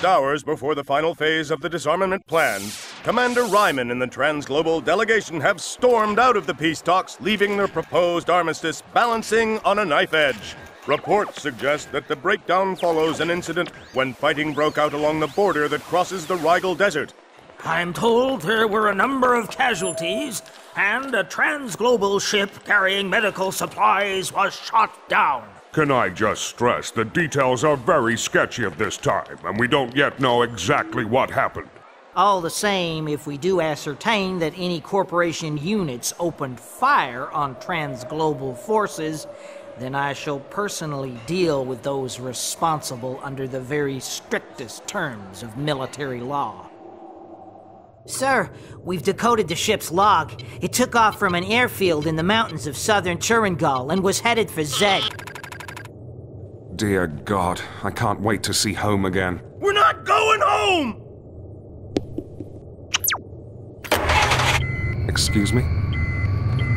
Just hours before the final phase of the disarmament plans, Commander Ryman and the Transglobal delegation have stormed out of the peace talks, leaving their proposed armistice balancing on a knife edge. Reports suggest that the breakdown follows an incident when fighting broke out along the border that crosses the Rygel Desert. I'm told there were a number of casualties, and a transglobal ship carrying medical supplies was shot down. Can I just stress the details are very sketchy at this time, and we don't yet know exactly what happened. All the same, if we do ascertain that any corporation units opened fire on transglobal forces, then I shall personally deal with those responsible under the very strictest terms of military law. Sir, we've decoded the ship's log. It took off from an airfield in the mountains of southern Churangol and was headed for Zed. Dear God, I can't wait to see home again. We're not going home! Excuse me?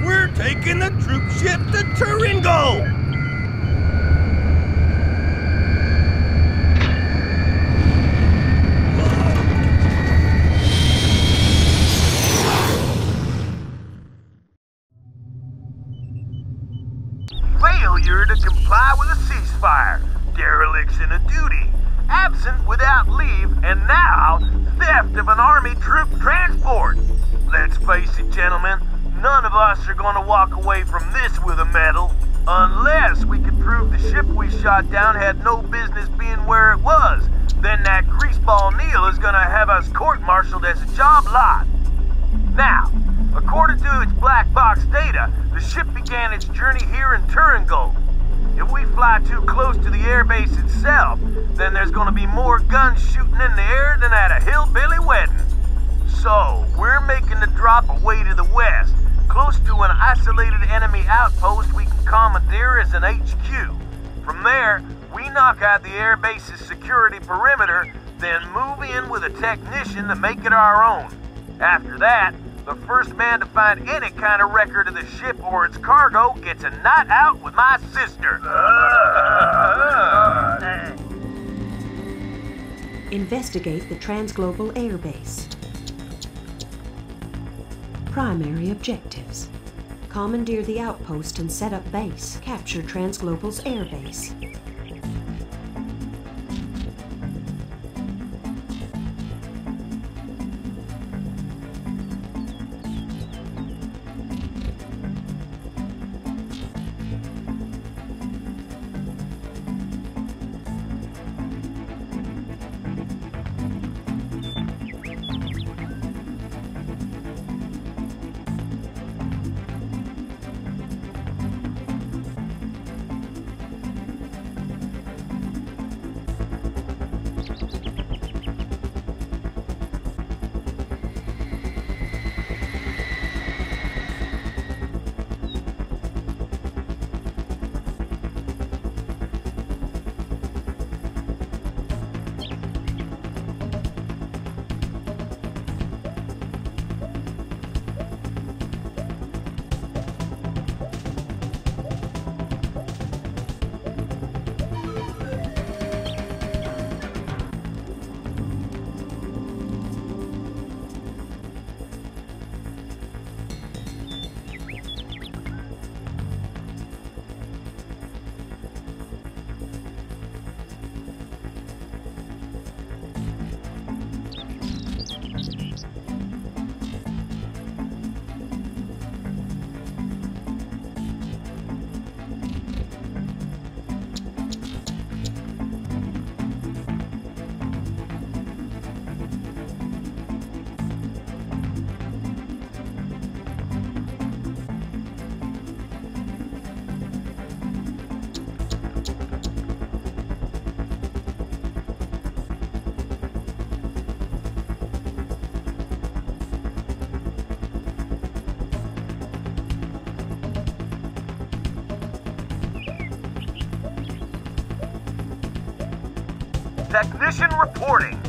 We're taking the troop ship to Turingo! Failure to comply with a ceasefire, dereliction of duty, absent without leave, and now theft of an army troop transport. Let's face it, gentlemen, none of us are going to walk away from this with a medal unless we can prove the ship we shot down had no business being where it was. Then that greaseball Neil is going to have us court-martialed as a job lot. Now, according to its black box data, the ship began its journey here in Turingo. If we fly too close to the airbase itself, then there's gonna be more guns shooting in the air than at a hillbilly wedding. So, we're making the drop away to the west, close to an isolated enemy outpost we can commandeer as an HQ. From there, we knock out the airbase's security perimeter, then move in with a technician to make it our own. After that, the first man to find any kind of record of the ship or its cargo gets a night out with my sister. Investigate the Transglobal Air Base. Primary objectives: commandeer the outpost and set up base. Capture Transglobal's air base. Technician reporting.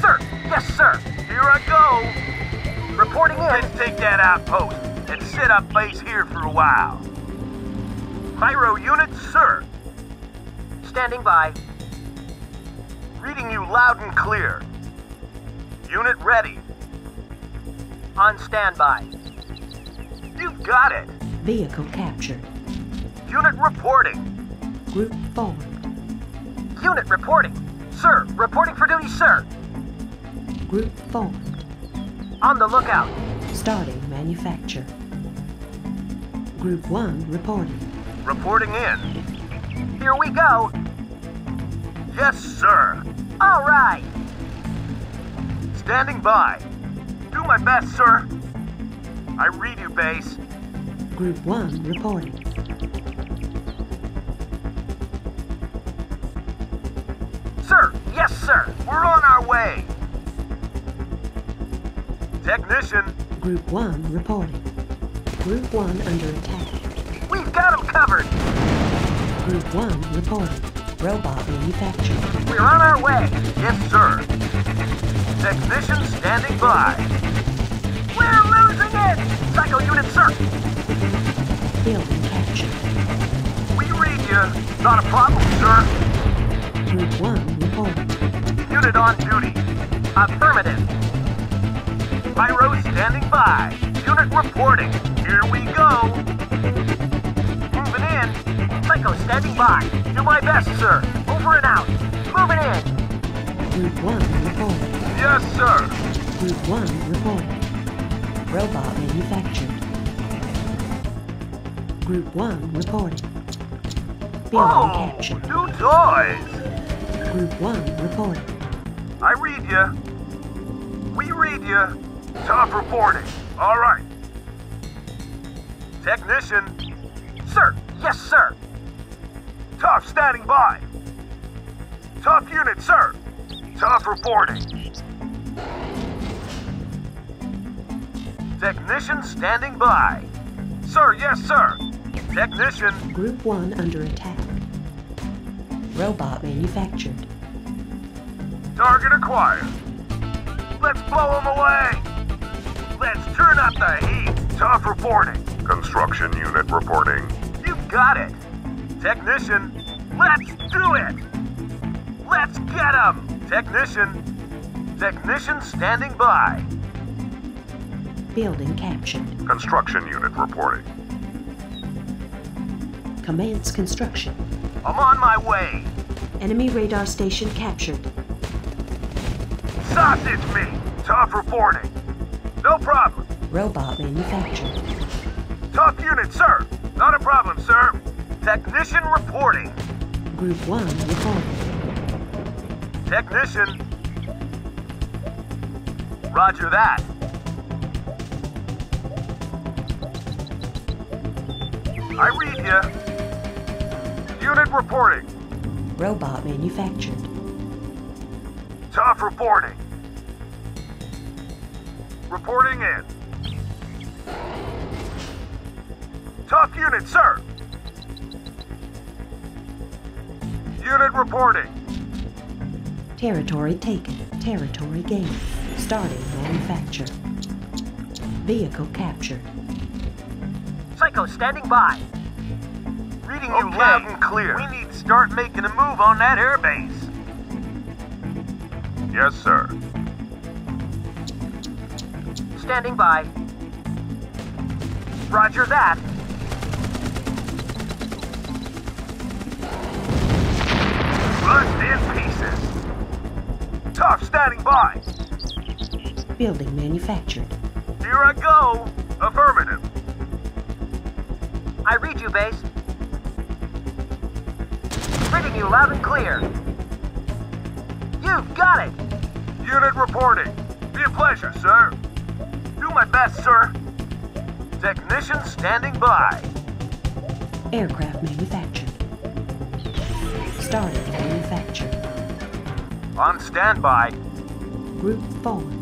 Sir, yes sir, here I go. Reporting in. Let's take that outpost and set up base here for a while. Pyro unit, sir. Standing by. Reading you loud and clear. Unit ready. On standby. You've got it. Vehicle captured. Unit reporting. Group forward. Unit reporting. Sir, reporting for duty, sir. Group forward. On the lookout. Starting manufacture. Group 1 reporting. Reporting in. Here we go. Yes, sir. All right. Standing by. Do my best, sir. I read you, base. Group 1 reporting. Sir, yes, sir. We're on our way. Technician. Group 1 reporting. Group 1 under attack. We've got them covered. Group 1 reporting. Robot manufacturing. We're on our way. Yes, sir. Technician standing by. We're losing it! Psycho unit, sir. Building captured. We read you. Not a problem, sir. Group 1 reporting. Unit on duty. Affirmative. Pyro standing by. Unit reporting. Here we go. Moving in. Psycho standing by. Do my best, sir. Over and out. Moving in. Group 1 reporting. Yes, sir. Group 1 reporting. Robot manufactured. Group 1 reporting. Building captured. New toys. Group 1 reporting. I read ya. We read ya. Top reporting. All right. Technician. Sir. Yes, sir. Top standing by. Top unit, sir. Top reporting. Technician standing by. Sir, yes, sir. Technician. Group 1 under attack. Robot manufactured. Target acquired. Let's blow them away. Let's turn up the heat. Top reporting. Construction unit reporting. You've got it. Technician, let's do it! Let's get him! Technician standing by. Building captured. Construction unit reporting. Commence construction. I'm on my way. Enemy radar station captured. Sausage me! Top reporting. No problem. Robot manufactured. Top unit, sir. Not a problem, sir. Technician reporting. Group 1 reporting. Technician. Roger that. I read ya. Unit reporting. Robot manufactured. Top reporting. Reporting in. Top unit, sir. Unit reporting. Territory taken. Territory gained. Starting manufacture. Vehicle captured. Psycho standing by. Reading you loud and clear. We need to start making a move on that airbase. Yes, sir. Standing by. Roger that. Bust in pieces. Tough standing by. Building manufactured. Here I go. Affirmative. I read you, base. Reading you loud and clear. You've got it. Unit reporting. Be a pleasure, sir. Do my best, sir. Technician standing by. Aircraft manufactured. Started manufacture. On standby. Group forward.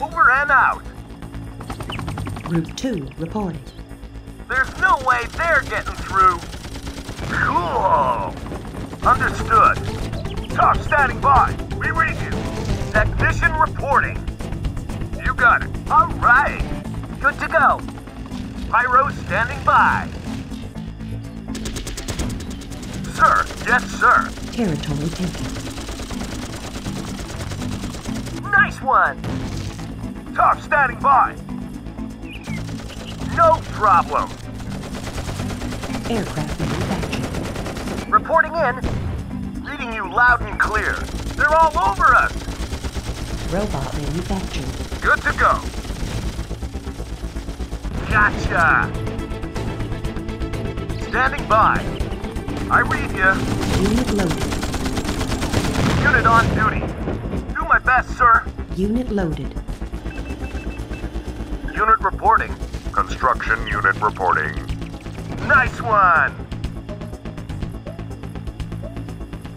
Over and out. Group 2 reporting. There's no way they're getting through. Cool. Understood. Top standing by. We read you. Technician reporting. You got it. All right. Good to go. Pyro standing by. sir. Yes, sir. Territory taken. Nice one. Top standing by. No problem. Aircraft manufactured. Reporting in. Reading you loud and clear. They're all over us. Robot manufactured. Good to go. Gotcha. Standing by. I read ya. Unit loaded. Unit on duty. Do my best, sir. Unit loaded. Unit reporting. Construction unit reporting. Nice one!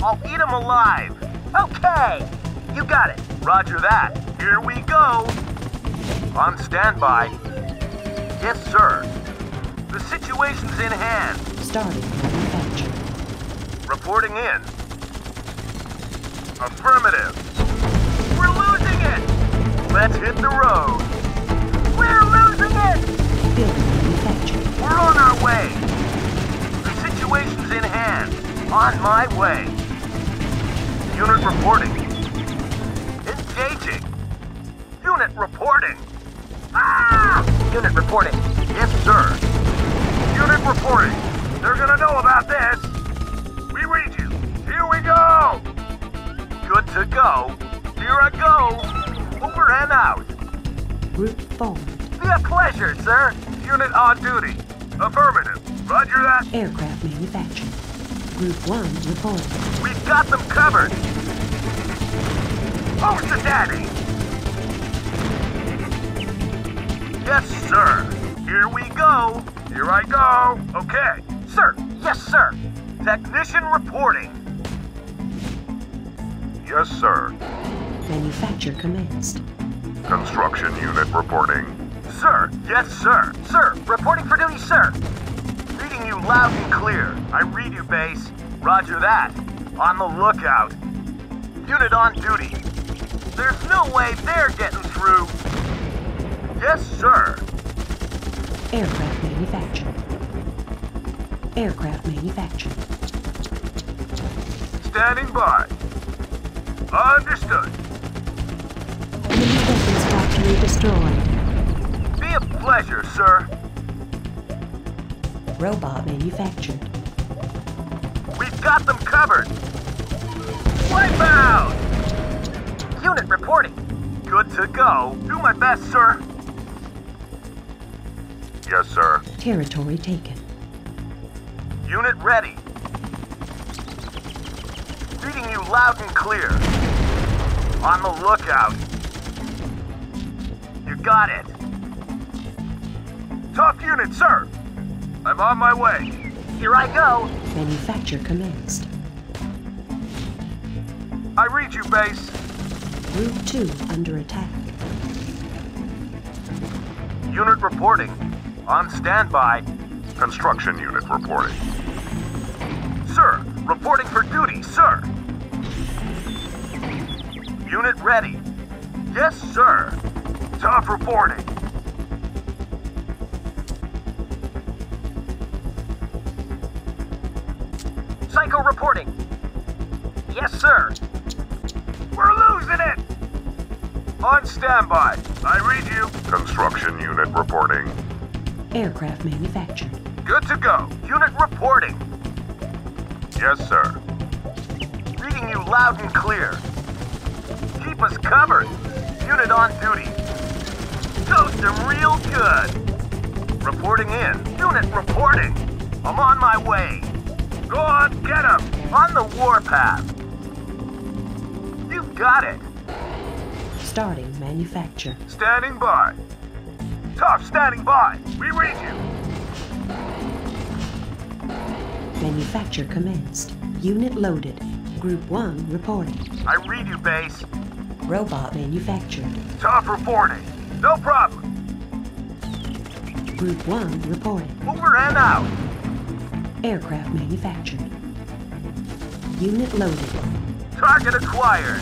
I'll eat them alive. Okay! You got it. Roger that. Here we go. On standby. Yes, sir. The situation's in hand. Starting manufacture. Reporting in. Affirmative. We're losing it! Let's hit the road. We're losing it! We're on our way. The situation's in hand. On my way. Unit reporting. Engaging. Unit reporting. Ah! Unit reporting. Yes, sir. Unit reporting. They're gonna know about this. We read you. Here we go. Good to go. Here I go. Over and out. Route forward. Be a pleasure, sir. Unit on duty. Affirmative. Roger that. Aircraft manufactured. Group 1 reporting. We've got them covered. Oh, the daddy. Yes, sir. Here we go. Here I go. Okay. Sir. Yes, sir. Technician reporting. Yes, sir. Manufacture commenced. Construction unit reporting. Sir, yes, sir. Sir, reporting for duty, sir. Reading you loud and clear. I read you, base. Roger that. On the lookout. Unit on duty. There's no way they're getting through. Yes, sir. Aircraft manufactured. Aircraft manufactured. Standing by. Understood. Mini weapons factory destroyed. Be a pleasure, sir. Robot manufactured. We've got them covered. Wipeout! Unit reporting. Good to go. Do my best, sir. Yes, sir. Territory taken. Unit ready. Reading you loud and clear. On the lookout. You got it. Top unit, sir! I'm on my way. Here I go. Manufacture commenced. I read you, base. Group 2 under attack. Unit reporting. On standby. Construction unit reporting. Sir, reporting for duty, sir. Unit ready. Yes, sir. Top reporting. Psycho reporting. Yes, sir. We're losing it! On standby. I read you. Construction unit reporting. Aircraft manufactured. Good to go. Unit reporting. Yes, sir. Reading you loud and clear. Keep us covered. Unit on duty. Toast them real good. Reporting in. Unit reporting. I'm on my way. Go on, get him! On the warpath! You've got it! Starting manufacture. Standing by. Top standing by! We read you! Manufacture commenced. Unit loaded. Group 1 reporting. I read you, base. Robot manufactured. Top reporting. No problem. Group 1 reporting. Over and out. Aircraft manufactured. Unit loaded. Target acquired.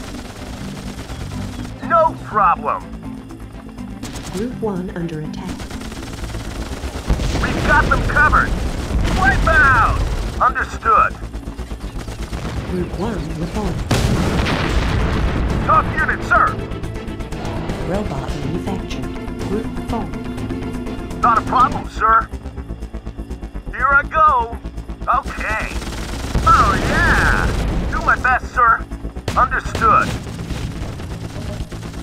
No problem. Group 1 under attack. We've got them covered. Wipe out! Understood. Route 1 reformed. Top unit, sir! Robot manufactured. Route reformed. Not a problem, sir. Here I go. Okay. Oh, yeah! Do my best, sir. Understood.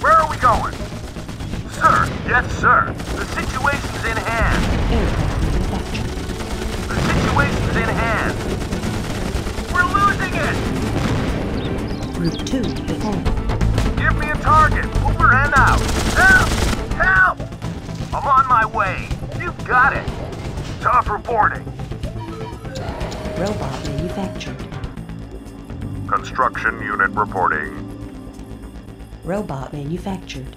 Where are we going? Sir, yes, sir. The situation's in hand. The situation's in hand. We're losing it! Route 2 reformed. Give me a target. Over and out. Help! Help! I'm on my way. You've got it. Tough reporting. Robot manufactured. Construction unit reporting. Robot manufactured.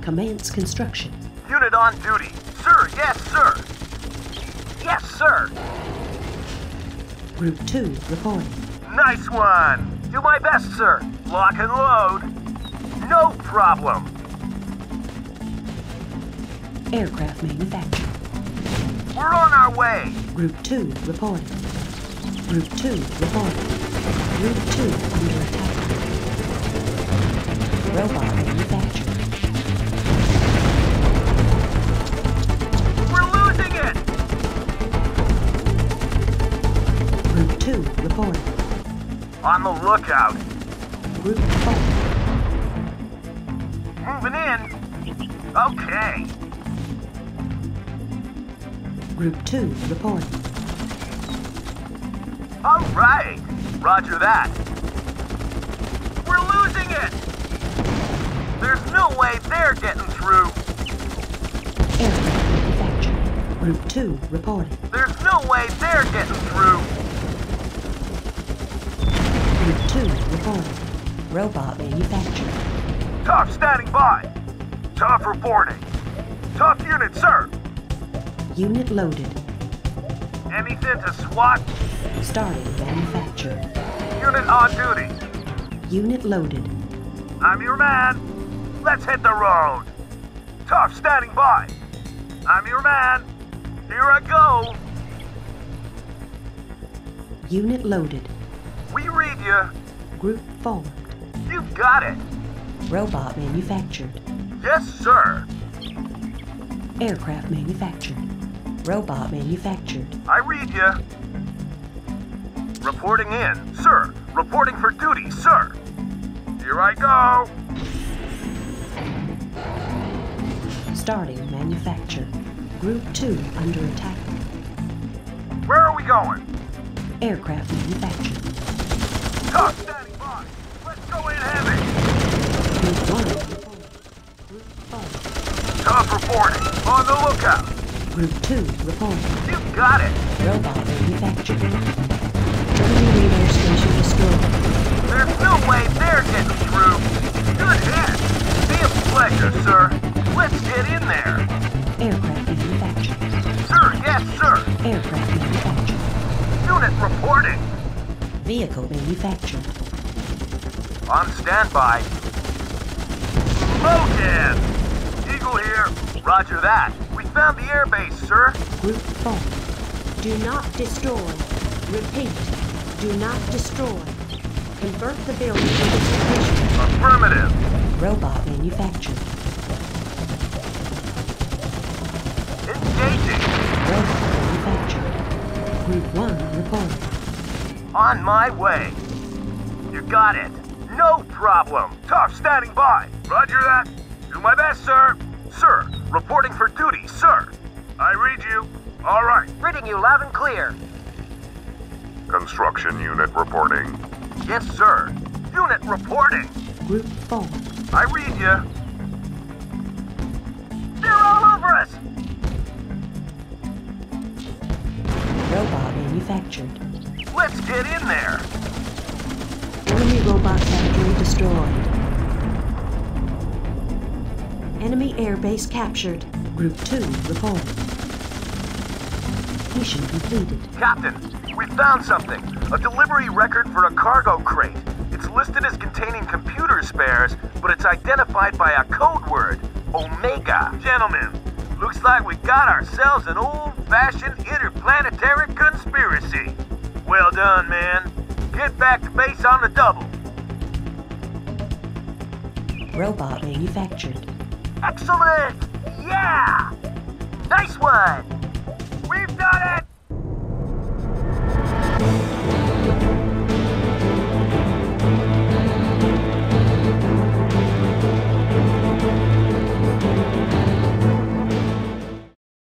Commence construction. Unit on duty. Sir, yes, sir. Yes, sir. Route 2 reporting. Nice one. Do my best, sir. Lock and load. No problem. Aircraft manufactured. We're on our way! Route 2 reporting. Route 2 reporting. Route 2 under attack. Robot manufactured. We're losing it! Route 2 reporting. On the lookout. Route 4. Moving in. Okay. Group 2 reporting. All right! Roger that. We're losing it! There's no way they're getting through. Aircraft manufactured. Group 2 reporting. There's no way they're getting through. Group 2 reporting. Robot manufactured. Tough standing by. Tough reporting. Tough unit, sir. Unit loaded. Anything to SWAT? Starting manufacture. Unit on duty. Unit loaded. I'm your man. Let's hit the road. Tough standing by. I'm your man. Here I go. Unit loaded. We read you. Group forward. You've got it. Robot manufactured. Yes, sir. Aircraft manufactured. Robot manufactured. I read ya. Reporting in, sir. Reporting for duty, sir. Here I go. Starting manufacture. Group 2 under attack. Where are we going? Aircraft manufactured. Tough standing by. Let's go in heavy. Group 1. Group 5. Tough reporting. On the lookout. Group 2 reporting. You've got it! Robot manufactured. Germany radar station destroyed. There's no way they're getting through. Good hit! Be a pleasure, sir. Let's get in there. Aircraft manufactured. Sir, yes, sir. Aircraft manufactured. Unit reporting. Vehicle manufactured. On standby. Logan! Eagle here. Roger that. Found the airbase, sir. Group 4. Do not destroy. Repeat. Do not destroy. Convert the building to distribution. Affirmative. Robot manufactured. Engaging. Robot manufactured. Group 1 reporting. On my way. You got it. No problem. Tough standing by. Roger that. Do my best, sir. Sir, reporting for duty, sir. I read you. All right. Reading you loud and clear. Construction unit reporting. Yes, sir. Unit reporting. Group 4. I read you. They're all over us! Robot manufactured. Let's get in there. Enemy robot factory destroyed. Enemy airbase captured. Group 2 reporting. Mission completed. Captain, we found something. A delivery record for a cargo crate. It's listed as containing computer spares, but it's identified by a code word, Omega. Gentlemen, looks like we got ourselves an old-fashioned interplanetary conspiracy. Well done, man. Get back to base on the double. Robot manufactured. Excellent! Yeah! Nice one! We've done it!